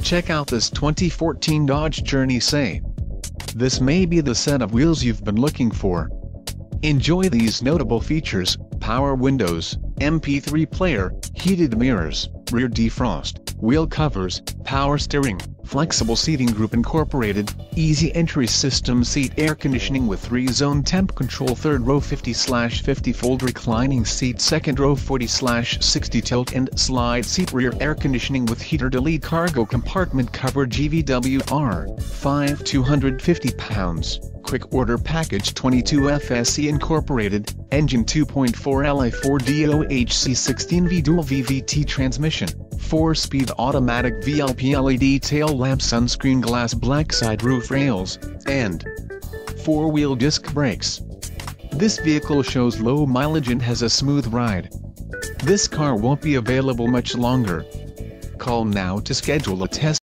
Check out this 2014 Dodge Journey Say. This may be the set of wheels you've been looking for. Enjoy these notable features: power windows, MP3 player, heated mirrors, rear defrost, wheel covers, power steering, flexible seating group incorporated, easy entry system, seat air conditioning with 3-zone temp control, third row 50/50 fold reclining seat, second row 40/60 tilt and slide seat, rear air conditioning with heater, delete cargo compartment cover, GVWR, 5,250 pounds. Quick Order Package 22 FSE Incorporated, Engine 2.4 Li4 DOHC 16V Dual VVT Transmission, 4-speed Automatic VLP LED Tail Lamp, Sunscreen Glass, Black Side Roof Rails, and 4-wheel disc brakes. This vehicle shows low mileage and has a smooth ride. This car won't be available much longer. Call now to schedule a test.